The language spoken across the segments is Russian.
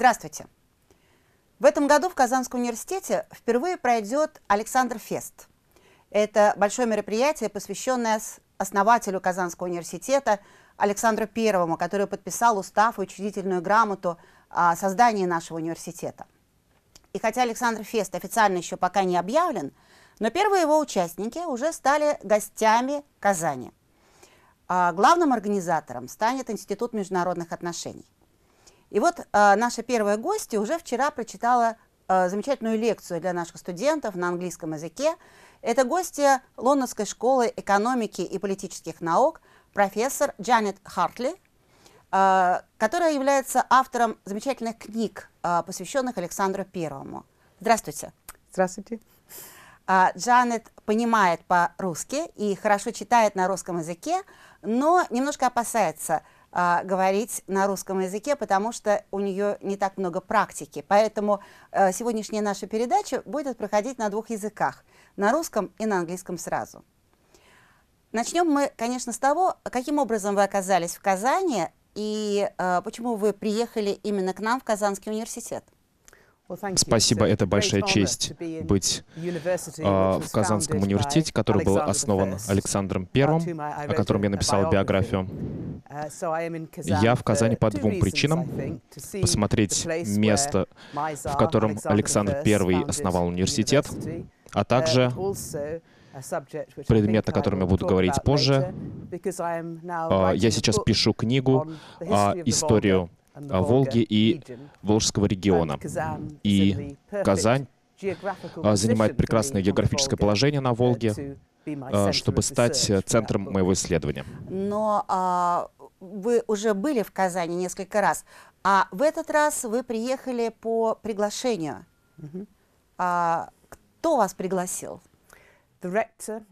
Здравствуйте! В этом году в Казанском университете впервые пройдет Александр Фест. Это большое мероприятие, посвященное основателю Казанского университета Александру I, который подписал устав и учредительную грамоту о создании нашего университета. И хотя Александр Фест официально еще пока не объявлен, но первые его участники уже стали гостями Казани. А главным организатором станет Институт международных отношений. И вот наша первая гостья уже вчера прочитала замечательную лекцию для наших студентов на английском языке. Это гостья Лондонской школы экономики и политических наук, профессор Джанет Хартли, которая является автором замечательных книг, посвященных Александру I. Здравствуйте. Здравствуйте. Джанет понимает по-русски и хорошо читает на русском языке, но немножко опасается говорить на русском языке, потому что у нее не так много практики. Поэтому сегодняшняя наша передача будет проходить на двух языках, на русском и на английском сразу. Начнем мы, конечно, с того, каким образом вы оказались в Казани и почему вы приехали именно к нам в Казанский университет. Спасибо, это большая честь быть в Казанском университете, который был основан Александром I, о котором я написал биографию. Я в Казани по двум причинам. Посмотреть место, в котором Александр I основал университет, а также предмет, о котором я буду говорить позже. Я сейчас пишу книгу о истории Волги и Волжского региона. И Казань занимает прекрасное географическое положение на Волге, чтобы стать центром моего исследования. Но вы уже были в Казани несколько раз, а в этот раз вы приехали по приглашению. Кто вас пригласил?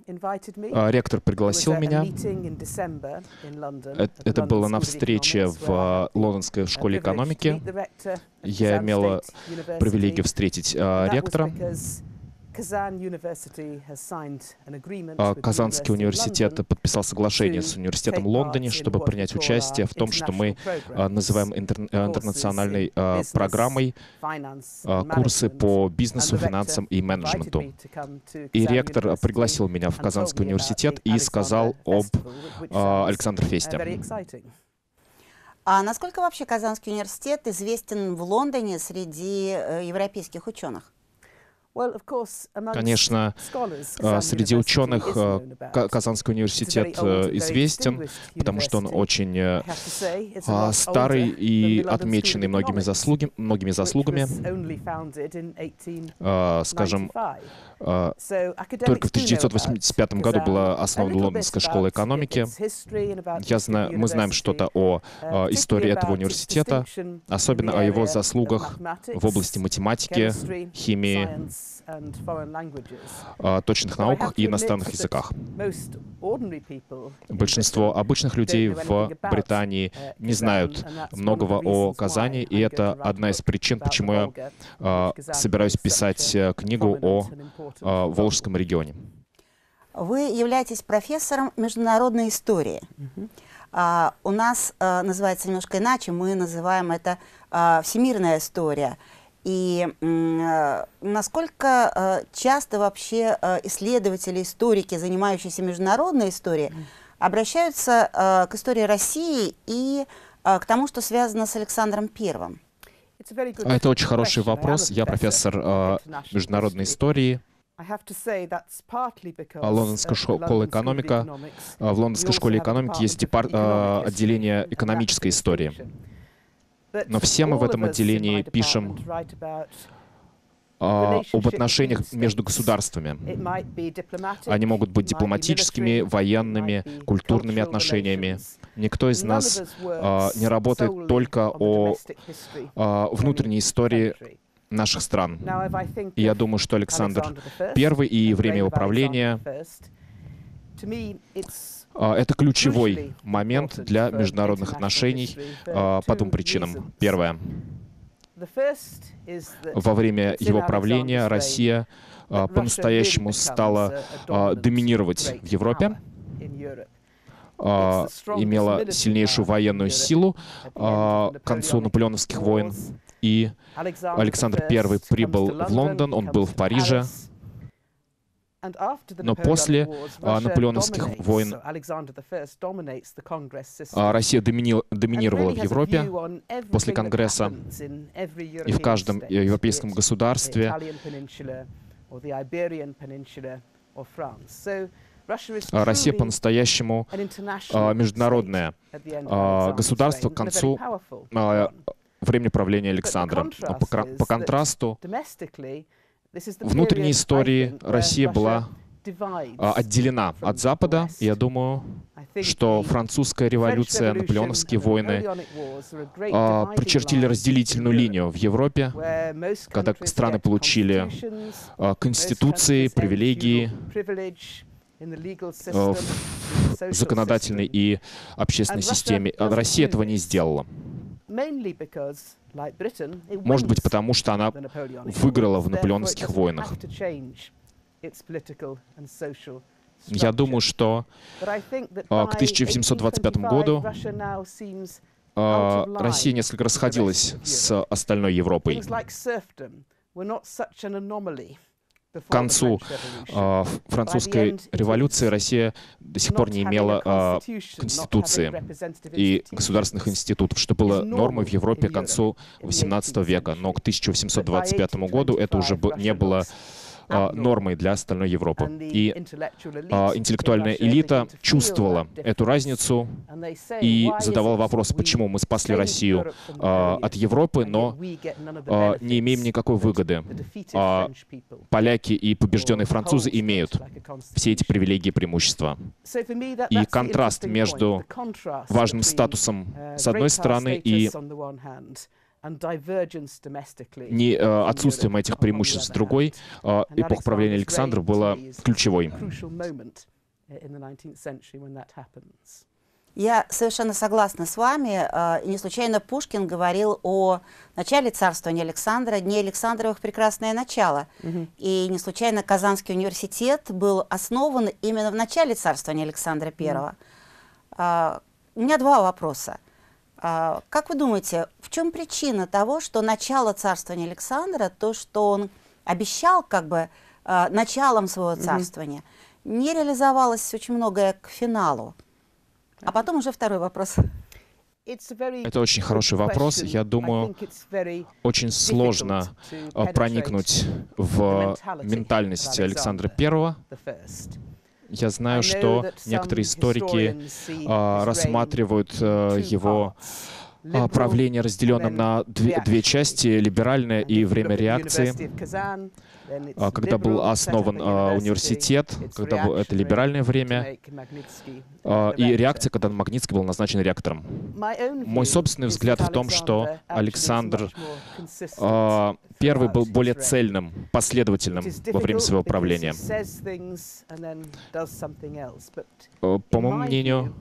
Ректор пригласил меня. Это было на встрече в Лондонской школе экономики. Я имела привилегию встретить ректора. Казанский университет подписал соглашение с университетом в Лондоне, чтобы принять участие в том, что мы называем интернациональной программой курсы по бизнесу, финансам и менеджменту. И ректор пригласил меня в Казанский университет и сказал об Александре Фесте. А насколько вообще Казанский университет известен в Лондоне среди европейских ученых? Конечно, среди ученых Казанский университет известен, потому что он очень старый и отмеченный многими заслугами. Скажем, только в 1985 году была основана Лондонская школа экономики. Мы знаем что-то о истории этого университета, особенно о его заслугах в области математики, химии, точных наук и иностранных языках. Большинство обычных людей в Британии не знают многого о Казани, и это одна из причин, почему я собираюсь писать книгу о Волжском регионе. Вы являетесь профессором международной истории. У нас называется немножко иначе, мы называем это всемирная история. И насколько часто вообще исследователи, историки, занимающиеся международной историей, обращаются к истории России и к тому, что связано с Александром I? Это очень хороший вопрос. Я профессор международной истории. Лондонская школа экономики. В Лондонской школе экономики есть отделение экономической истории. Но все мы в этом отделении пишем об отношениях между государствами. Они могут быть дипломатическими, военными, культурными отношениями. Никто из нас не работает только о внутренней истории наших стран. И я думаю, что Александр I и время его правления это ключевой момент для международных отношений по двум причинам. Первое. Во время его правления Россия по-настоящему стала доминировать в Европе, имела сильнейшую военную силу к концу наполеоновских войн. и Александр I прибыл в Лондон, он был в Париже. Но после наполеоновских войн Россия доминировала в Европе после Конгресса и в каждом европейском государстве. Россия по-настоящему международное государство к концу времени правления Александра. По контрасту, внутренней истории Россия была отделена от Запада. Я думаю, что французская революция, наполеоновские войны прочертили разделительную линию в Европе, когда страны получили конституции, привилегии, в законодательной и общественной системе. Россия этого не сделала. Может быть, потому что она выиграла в наполеоновских войнах. Я думаю, что к 1725 году Россия несколько расходилась с остальной Европой. К концу французской революции Россия до сих пор не имела конституции и государственных институтов, что было нормой в Европе к концу XVIII века. Но к 1825 году это уже не было нормой для остальной Европы. И интеллектуальная элита чувствовала эту разницу и задавала вопрос, почему мы спасли Россию от Европы, но не имеем никакой выгоды. Поляки и побежденные французы имеют все эти привилегии и преимущества. И контраст между важным статусом с одной стороны и отсутствием этих преимуществ с другой, эпоха правления Александра была ключевой. Я совершенно согласна с вами. Не случайно Пушкин говорил о начале царствования Александра, дни Александровых прекрасное начало. И не случайно Казанский университет был основан именно в начале царствования Александра I. У меня два вопроса. Как вы думаете, в чем причина того, что начало царствования Александра, то, что он обещал как бы началом своего царствования, не реализовалось очень многое к финалу? А потом уже второй вопрос. Это очень хороший вопрос. Я думаю, очень сложно проникнуть в ментальность Александра I. Я знаю, что некоторые историки рассматривают его правление разделенным на две части, либеральное и время реакции. Когда был основан университет, когда это либеральное время, и реакция, когда Магницкий был назначен ректором. Мой собственный взгляд в том, что Александр I был более цельным, последовательным во время своего правления. По моему мнению,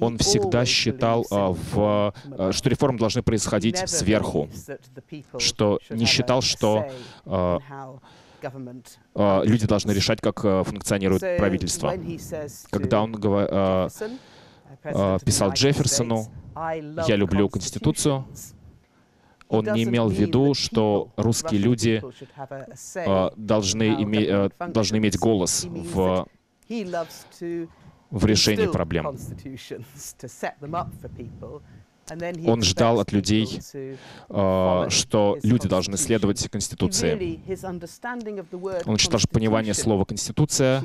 он всегда считал, что реформы должны происходить сверху, что не считал, что люди должны решать, как функционирует правительство. Когда он писал Джефферсону «Я люблю Конституцию», он не имел в виду, что русские люди должны иметь голос в решении проблем. Он ждал от людей, что люди должны следовать Конституции. Он считал, что понимание слова «конституция»,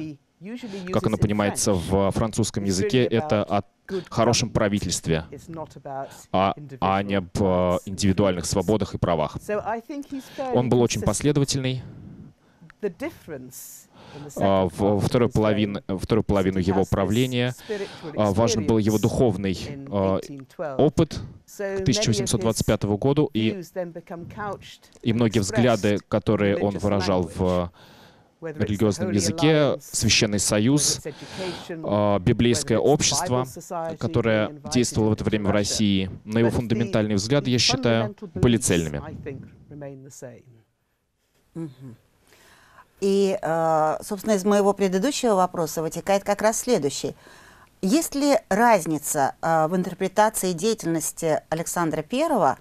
как оно понимается в французском языке, это о хорошем правительстве, а не об индивидуальных свободах и правах. Он был очень последовательный. Во вторую половину его правления важен был его духовный опыт к 1825 году, и многие взгляды, которые он выражал в религиозном языке, священный союз, библейское общество, которое действовало в это время в России, на его фундаментальные взгляды, я считаю, были цельными. И, собственно, из моего предыдущего вопроса вытекает как раз следующий. Есть ли разница в интерпретации деятельности Александра I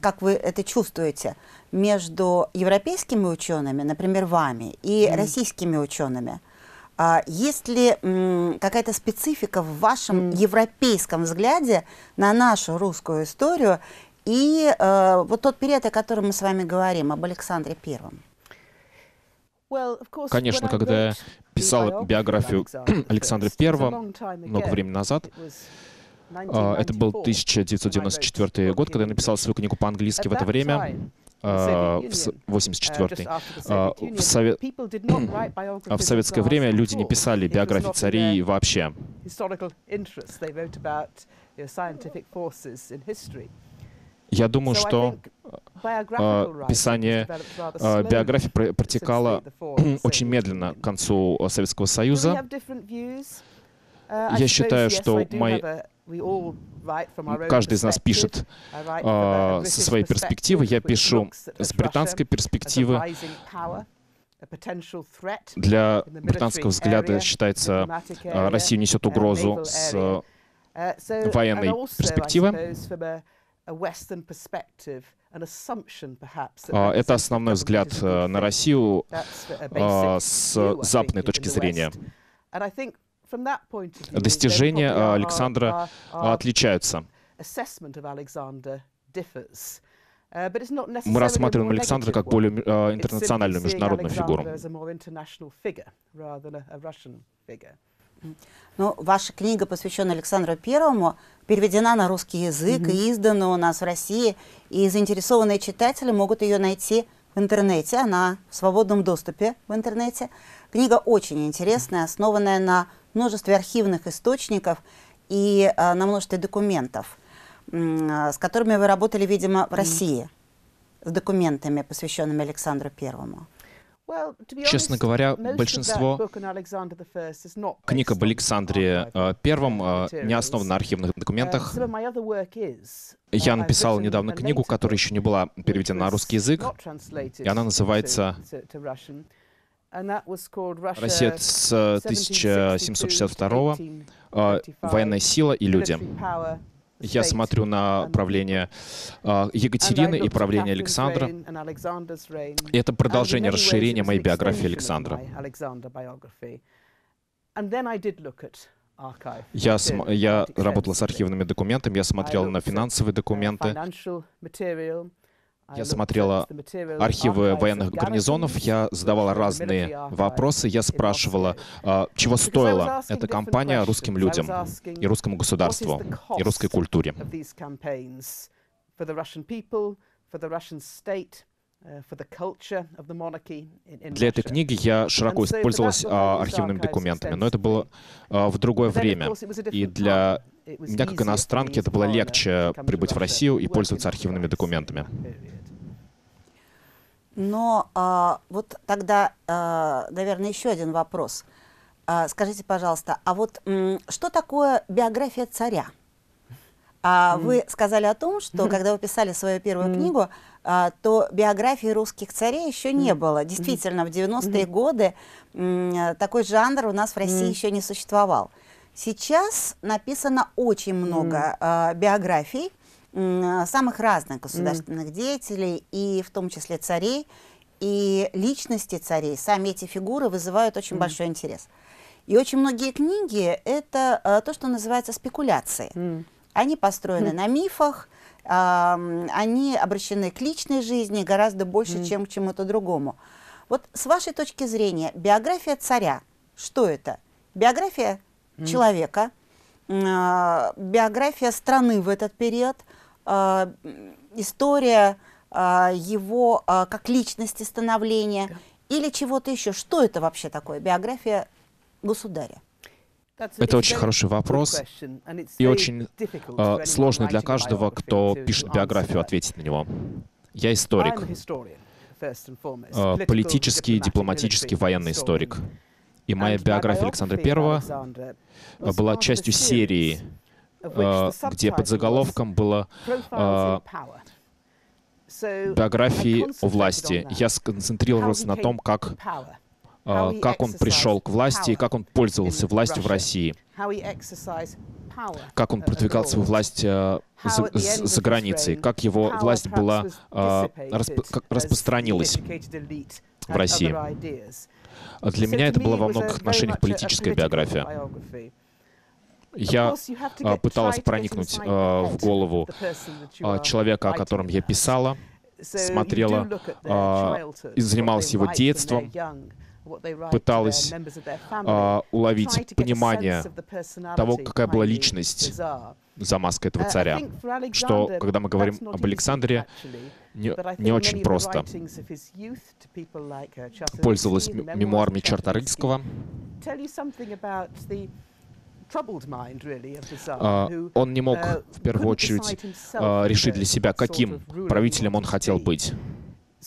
как вы это чувствуете, между европейскими учеными, например, вами, и российскими учеными? Есть ли какая-то специфика в вашем европейском взгляде на нашу русскую историю и вот тот период, о котором мы с вами говорим, об Александре Первом? Конечно, когда я писал биографию Александра Первого много времени назад, это был 1994 год, когда я написал свою книгу по-английски в это время, в 1984-й. В советское время люди не писали биографии царей вообще. Я думаю, что писание биографий протекало очень медленно к концу Советского Союза. Я считаю, что каждый из нас пишет со своей перспективы. Я пишу с британской перспективы. Для британского взгляда считается, Россия несет угрозу с военной перспективы. Это основной взгляд на Россию с западной точки зрения. Достижения Александра отличаются. Мы рассматриваем Александра как более интернациональную международную фигуру. Ну, ваша книга, посвященная Александру Первому, переведена на русский язык и издана у нас в России. И заинтересованные читатели могут ее найти в интернете. Она в свободном доступе в интернете. Книга очень интересная, основанная на множестве архивных источников и на множестве документов, с которыми вы работали, видимо, в России, с документами, посвященными Александру Первому. Честно говоря, большинство книг об Александре Первом не основано на архивных документах. Я написал недавно книгу, которая еще не была переведена на русский язык, и она называется «Россия с 1762-го. Военная сила и люди». Я смотрю на правление Екатерины и правление Александра. И это продолжение расширения моей биографии Александра. Я работала с архивными документами, я смотрела на финансовые документы, я смотрела архивы военных гарнизонов, я задавала разные вопросы, я спрашивала, чего стоила эта кампания русским людям, и русскому государству, и русской культуре. Для этой книги я широко использовалась архивными документами, но это было в другое время, и для меня, как иностранке, это было легче прибыть в Россию и пользоваться архивными документами. Но вот тогда, наверное, еще один вопрос. Скажите, пожалуйста, а вот что такое биография царя? Вы сказали о том, что когда вы писали свою первую книгу, то биографии русских царей еще не было. Действительно, в 90-е годы такой жанр у нас в России еще не существовал. Сейчас написано очень много биографий самых разных государственных деятелей, и в том числе царей, и личности царей. Сами эти фигуры вызывают очень большой интерес. И очень многие книги — это то, что называется спекуляции. Они построены на мифах, они обращены к личной жизни гораздо больше, чем к чему-то другому. Вот с вашей точки зрения, биография царя, что это? Биография человека, биография страны в этот период, история его как личности становления или чего-то еще? Что это вообще такое, биография государя? Это очень хороший вопрос и очень сложно для каждого, кто пишет биографию, ответить на него. Я историк, политический, дипломатический, военный историк. И моя биография Александра I была частью серии, где под заголовком было биографии о власти. Я сконцентрировался на том, как он пришел к власти и как он пользовался властью в России. как он продвигал свою власть за границей, как его власть была распространилась в России. Для меня это была во многих отношениях политическая биография. Я пыталась проникнуть в голову человека, о котором я писала, смотрела и занималась его детством, пыталась уловить понимание того, какая была личность за маской этого царя, что, когда мы говорим об Александре, не очень просто. Пользовалась мемуарами Чартарынского. Он не мог, в первую очередь, решить для себя, каким правителем он хотел быть.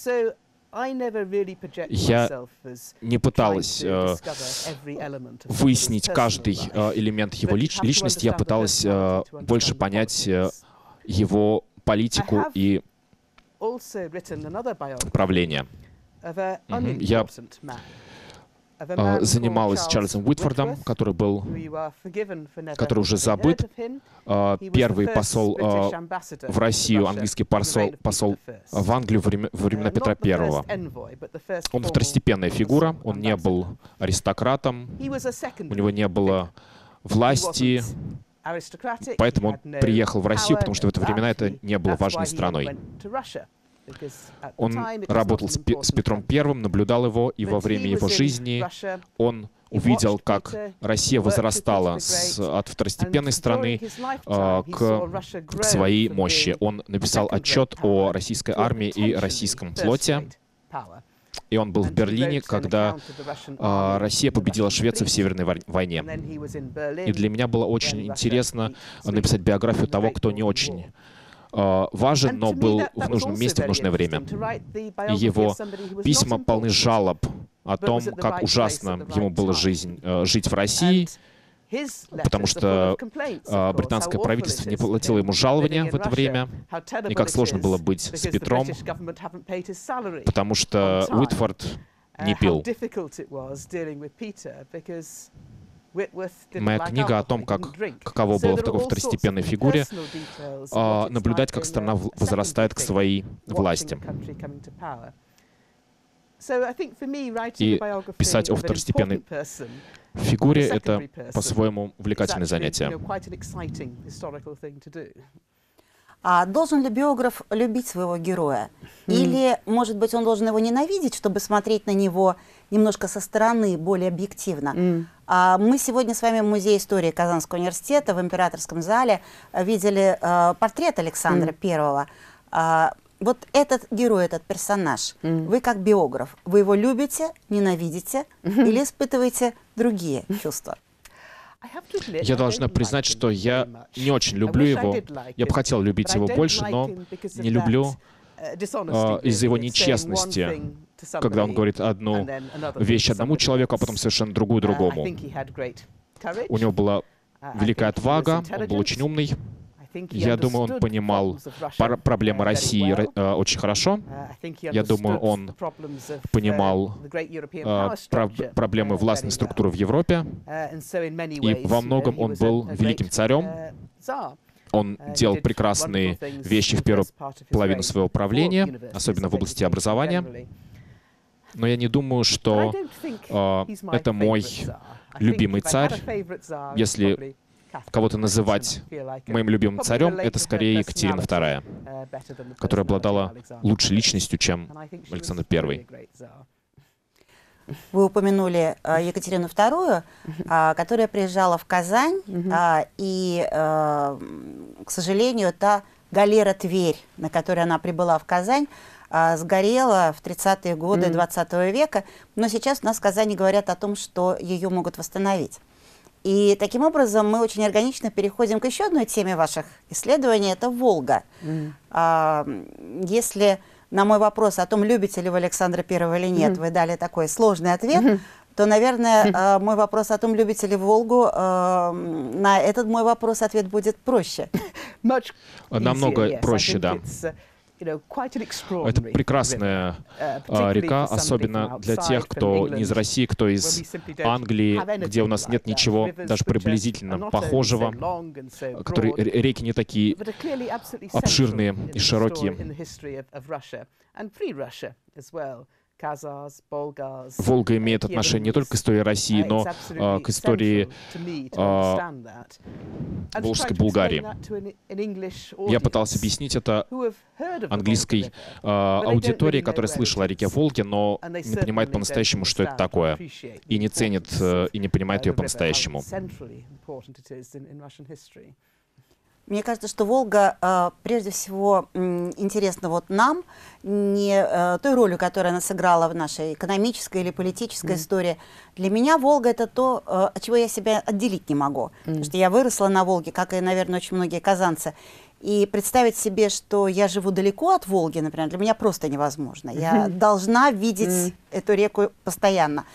Я не пыталась выяснить каждый элемент его личности, я пыталась больше понять его политику и правление. Я занималась Чарльзом Уитфордом, который уже забыт, первый посол в Россию, английский посол в Англию во времена Петра I. Он второстепенная фигура, он не был аристократом, у него не было власти, поэтому он приехал в Россию, потому что в это времена это не было важной страной. Он работал с Петром Первым, наблюдал его, и во время его жизни он увидел, как Россия возрастала от второстепенной страны к своей мощи. Он написал отчет о российской армии и российском флоте, и он был в Берлине, когда Россия победила Швецию в Северной войне. И для меня было очень интересно написать биографию того, кто не очень важен, но был в нужном месте в нужное время. И его письма полны жалоб о том, как ужасно ему было жить в России, потому что британское правительство не платило ему жалования в это время, и как сложно было быть с Петром, потому что Уитфорд не пил. Моя книга о том, каково было в такой второстепенной фигуре наблюдать, как страна возрастает к своей власти. И писать о второстепенной фигуре — это по-своему увлекательное занятие. А должен ли биограф любить своего героя? Или, может быть, он должен его ненавидеть, чтобы смотреть на него немножко со стороны, более объективно? Мы сегодня с вами в Музее истории Казанского университета в Императорском зале видели портрет Александра I. Вот этот герой, этот персонаж, вы как биограф, вы его любите, ненавидите или испытываете другие чувства? Я должна признать, что я не очень люблю его. Я бы хотел любить его больше, но не люблю из-за его нечестности, когда он говорит одну вещь одному человеку, а потом совершенно другую другому. У него была великая отвага, он был очень умный. Я думаю, он понимал проблемы России очень хорошо. Я думаю, он понимал проблемы властной структуры в Европе. И во многом он был великим царем. Он делал прекрасные вещи в первую половину своего правления, особенно в области образования. Но я не думаю, что это мой любимый царь. Если кого-то называть моим любимым царем, это скорее Екатерина II, которая обладала лучшей личностью, чем Александр I. Вы упомянули Екатерину II, которая приезжала в Казань, и, к сожалению, та галера «Тверь», на которой она прибыла в Казань, сгорела в 30-е годы XX века, но сейчас у нас в Казани говорят о том, что ее могут восстановить. И таким образом мы очень органично переходим к еще одной теме ваших исследований – это Волга. Если на мой вопрос о том, любите ли вы Александра I или нет, вы дали такой сложный ответ, то, наверное, мой вопрос о том, любите ли Волгу, на этот мой вопрос ответ будет проще. Намного проще, да. Это прекрасная река, особенно для тех, кто не из России, кто из Англии, где у нас нет ничего даже приблизительно похожего, которые реки не такие обширные и широкие. Волга имеет отношение не только к истории России, но к истории Волжской Булгарии. Я пытался объяснить это английской аудитории, которая слышала о реке Волге, но не понимает по-настоящему, что это такое, и не ценит, и не понимает ее по-настоящему. Мне кажется, что Волга прежде всего интересна вот нам, не той ролью, которую она сыграла в нашей экономической или политической истории. Для меня Волга — это то, от чего я себя отделить не могу. Потому что я выросла на Волге, как и, наверное, очень многие казанцы. И представить себе, что я живу далеко от Волги, например, для меня просто невозможно. Я должна видеть эту реку постоянно.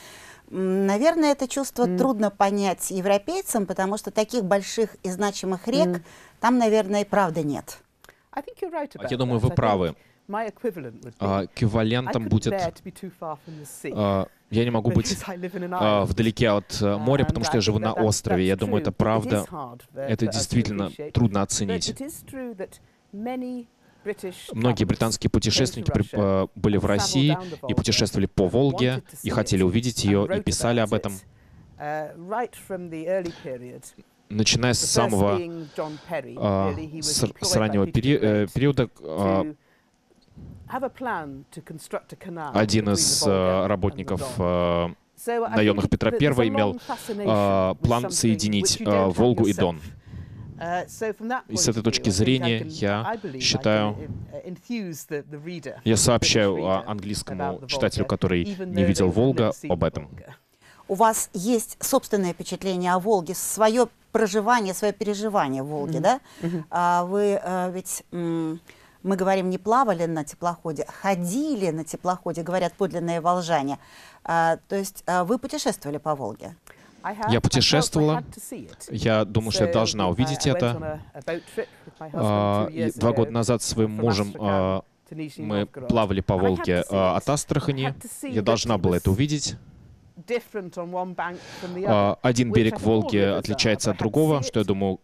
Наверное, это чувство трудно понять европейцам, потому что таких больших и значимых рек там, наверное, и правда нет. Я думаю, вы правы. Эквивалентом будет... Я не могу быть вдалеке от моря, потому что я живу на острове. Я думаю, это правда. Это действительно трудно оценить. Многие британские путешественники были в России и путешествовали по Волге, и хотели увидеть ее, и писали об этом. Начиная с самого раннего периода, один из работников наемных Петра I имел план соединить Волгу и Дон. И с этой точки зрения я считаю, я сообщаю английскому читателю, который не видел Волгу, об этом. У вас есть собственное впечатление о Волге, свое проживание, свое переживание Волги, да? Вы ведь, мы говорим, не плавали на теплоходе, ходили на теплоходе, говорят подлинные волжане. То есть вы путешествовали по Волге? Я путешествовала, я думала, что я должна увидеть это. 2 года назад с своим мужем мы плавали по Волге от Астрахани. Я должна была это увидеть. Один берег Волги отличается от другого, что, я думаю,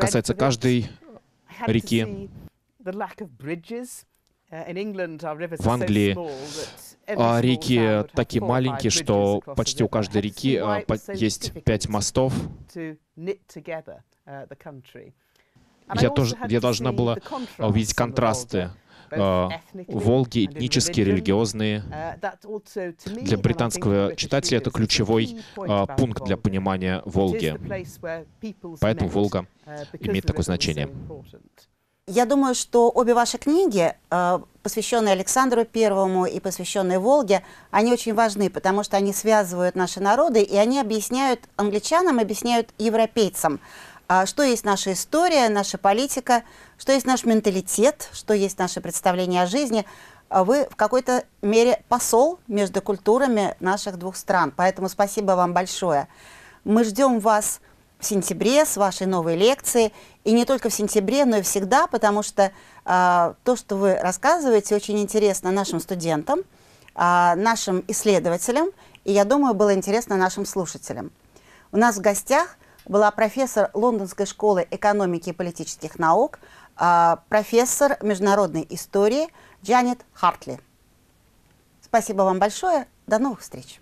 касается каждой реки. В Англии реки такие маленькие, что почти у каждой реки есть 5 мостов. Я должна была увидеть контрасты Волги, этнические, религиозные. Для британского читателя это ключевой пункт для понимания Волги. Поэтому Волга имеет такое значение. Я думаю, что обе ваши книги, посвященные Александру Первому и посвященные Волге, они очень важны, потому что они связывают наши народы, и они объясняют англичанам, объясняют европейцам, что есть наша история, наша политика, что есть наш менталитет, что есть наше представление о жизни. Вы в какой-то мере посол между культурами наших двух стран, поэтому спасибо вам большое. Мы ждем вас в сентябре с вашей новой лекцией. И не только в сентябре, но и всегда, потому что то, что вы рассказываете, очень интересно нашим студентам, нашим исследователям, и, я думаю, было интересно нашим слушателям. У нас в гостях была профессор Лондонской школы экономики и политических наук, профессор международной истории Джанет Хартли. Спасибо вам большое. До новых встреч.